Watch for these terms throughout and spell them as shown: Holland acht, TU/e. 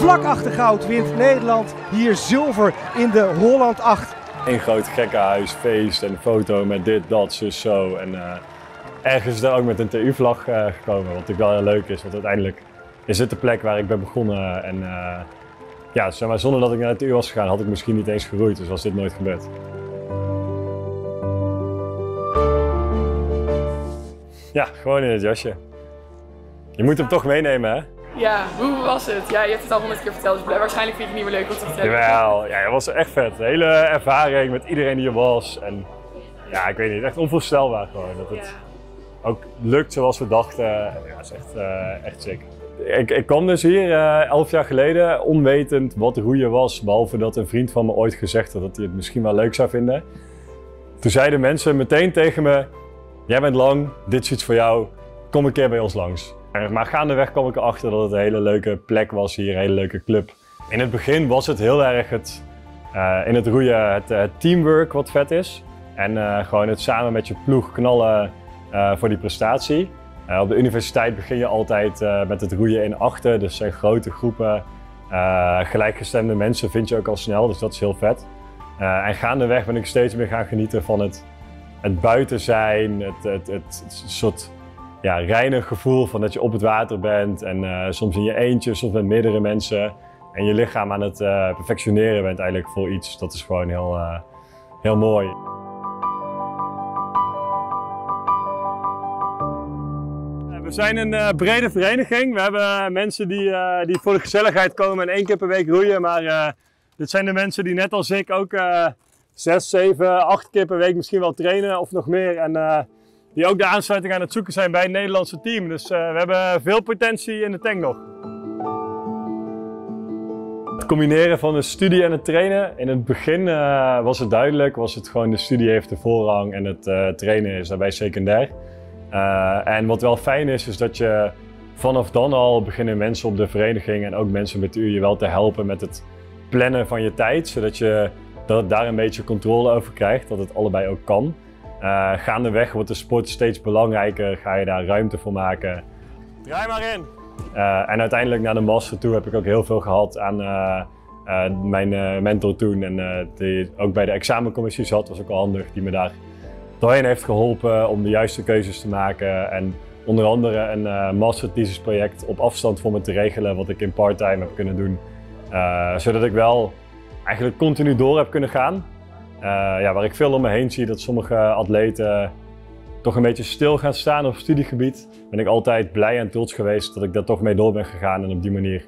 Vlak achter goud wint Nederland hier zilver in de Holland 8. Een groot gekkenhuis, feest en foto met dit, dat, zus, zo. En ergens is er ook met een TU-vlag gekomen, wat natuurlijk wel heel leuk is. Want uiteindelijk is dit de plek waar ik ben begonnen. En ja, zeg maar, zonder dat ik naar de TU was gegaan, had ik misschien niet eens geroeid. Dus was dit nooit gebeurd. Ja, gewoon in het jasje. Je moet hem toch meenemen, hè? Ja, hoe was het? Ja, je hebt het al 100 keer verteld, dus waarschijnlijk vind je het niet meer leuk om te vertellen. Jawel, ja, dat was echt vet. De hele ervaring met iedereen die er was. En ja, ik weet niet, echt onvoorstelbaar gewoon. Dat het ook lukt zoals we dachten. Ja, dat is echt, echt sick. Ik kwam dus hier 11 jaar geleden, onwetend wat de roeien was. Behalve dat een vriend van me ooit gezegd had dat hij het misschien wel leuk zou vinden. Toen zeiden mensen meteen tegen me: jij bent lang, dit is iets voor jou, kom een keer bij ons langs. Maar gaandeweg kwam ik erachter dat het een hele leuke plek was hier, een hele leuke club. In het begin was het heel erg in het roeien het teamwork wat vet is. En gewoon het samen met je ploeg knallen voor die prestatie. Op de universiteit begin je altijd met het roeien in achten. Dus zijn grote groepen, gelijkgestemde mensen vind je ook al snel, dus dat is heel vet. En gaandeweg ben ik steeds meer gaan genieten van het buiten zijn, het soort... ja, reine gevoel van dat je op het water bent en soms in je eentje, soms met meerdere mensen. En je lichaam aan het perfectioneren bent eigenlijk voor iets. Dat is gewoon heel, heel mooi. We zijn een brede vereniging. We hebben mensen die voor de gezelligheid komen en 1 keer per week roeien. Maar dit zijn de mensen die net als ik ook 6, 7, 8 keer per week misschien wel trainen of nog meer. En, die ook de aansluiting aan het zoeken zijn bij het Nederlandse team. Dus we hebben veel potentie in de tank nog. Het combineren van de studie en het trainen. In het begin was het duidelijk, was het gewoon de studie heeft de voorrang en het trainen is daarbij secundair. En wat wel fijn is, is dat je vanaf dan al beginnen mensen op de vereniging en ook mensen met u je wel te helpen met het plannen van je tijd. Zodat je daar een beetje controle over krijgt, dat het allebei ook kan. Gaandeweg wordt de sport steeds belangrijker, ga je daar ruimte voor maken. Draai maar in! En uiteindelijk naar de master toe heb ik ook heel veel gehad aan mijn mentor toen. En die ook bij de examencommissie zat, was ook al handig, die me daar doorheen heeft geholpen om de juiste keuzes te maken. En onder andere een masterthesisproject op afstand voor me te regelen, wat ik in part-time heb kunnen doen. Zodat ik wel eigenlijk continu door heb kunnen gaan. Ja, waar ik veel om me heen zie dat sommige atleten toch een beetje stil gaan staan op studiegebied, ben ik altijd blij en trots geweest dat ik daar toch mee door ben gegaan en op die manier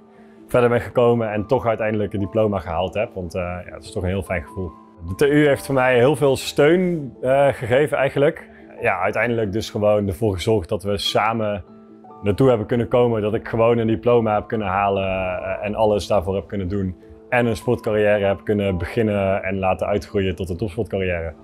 verder ben gekomen en toch uiteindelijk een diploma gehaald heb, want ja, dat is toch een heel fijn gevoel. De TU heeft voor mij heel veel steun gegeven eigenlijk. Ja, uiteindelijk dus gewoon ervoor gezorgd dat we samen naartoe hebben kunnen komen, dat ik gewoon een diploma heb kunnen halen en alles daarvoor heb kunnen doen. En een sportcarrière heb kunnen beginnen en laten uitgroeien tot een topsportcarrière.